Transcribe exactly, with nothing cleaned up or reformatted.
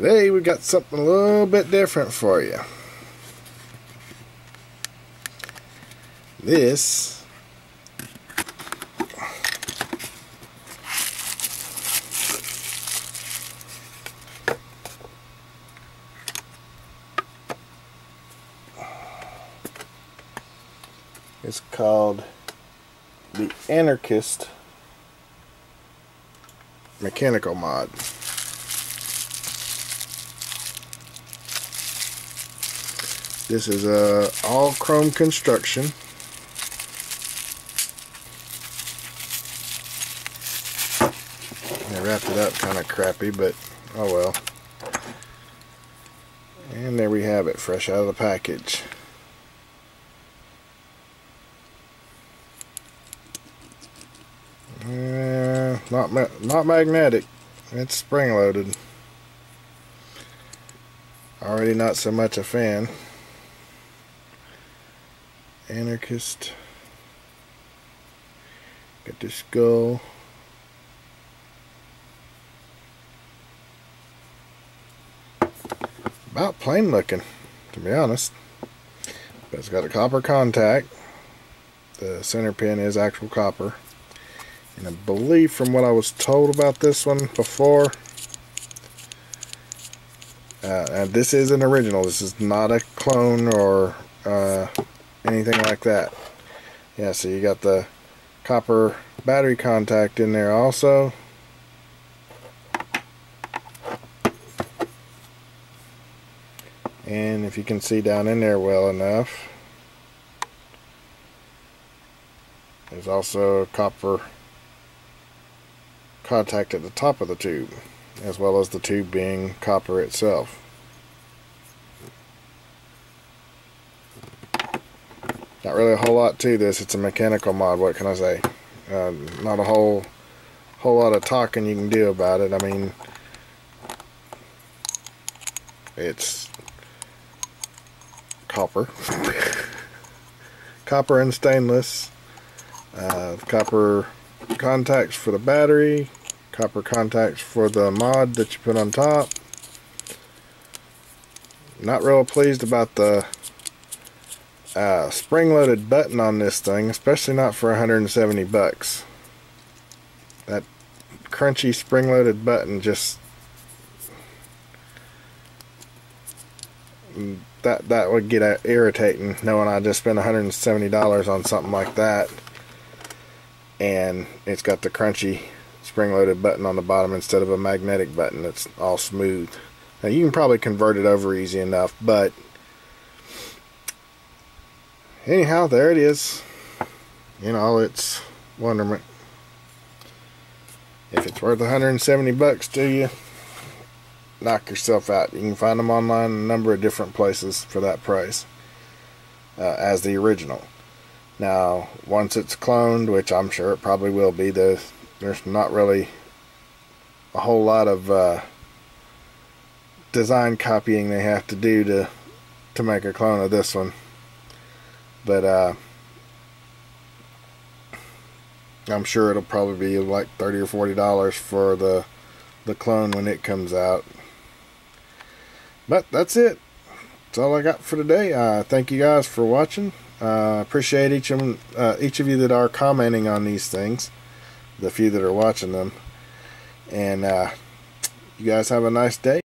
Today we've got something a little bit different for you. This is called the Anarchist Mechanical Mod. This is a all chrome construction. I wrapped it up kind of crappy, but oh well. And there we have it, fresh out of the package. Uh, not ma not magnetic. It's spring loaded. Already not so much a fan. Anarchist. Got the skull. About plain looking, to be honest. But it's got a copper contact. The center pin is actual copper. And I believe from what I was told about this one before, uh, and this is an original. This is not a clone or uh, anything like that. Yeah, so you got the copper battery contact in there also. And if you can see down in there well enough, there's also a copper contact at the top of the tube, as well as the tube being copper itself. Not really a whole lot to this. It's a mechanical mod. What can I say? Uh, not a whole whole lot of talking you can do about it. I mean, it's copper, copper and stainless, uh, copper contacts for the battery, copper contacts for the mod that you put on top. Not real pleased about the Uh, spring-loaded button on this thing, especially not for one hundred seventy bucks. That crunchy spring-loaded button just that that would get irritating, knowing I just spent one hundred seventy dollars on something like that, and it's got the crunchy spring-loaded button on the bottom instead of a magnetic button that's all smooth. Now you can probably convert it over easy enough, but anyhow, there it is in all its wonderment. If it's worth one hundred seventy bucks to you, knock yourself out. You can find them online in a number of different places for that price uh, as the original. Now, once it's cloned, which I'm sure it probably will be, there's, there's not really a whole lot of uh, design copying they have to do to, to make a clone of this one. But uh, I'm sure it'll probably be like thirty or forty dollars for the the clone when it comes out. But that's it. That's all I got for today. Uh, thank you guys for watching. Uh, appreciate each of uh, each of you that are commenting on these things, the few that are watching them, and uh, you guys have a nice day.